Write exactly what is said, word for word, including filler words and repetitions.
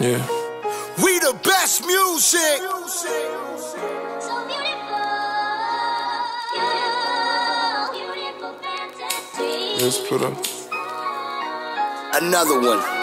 Yeah. We the best music. So beautiful. Beautiful fantasy. Let's put up another one.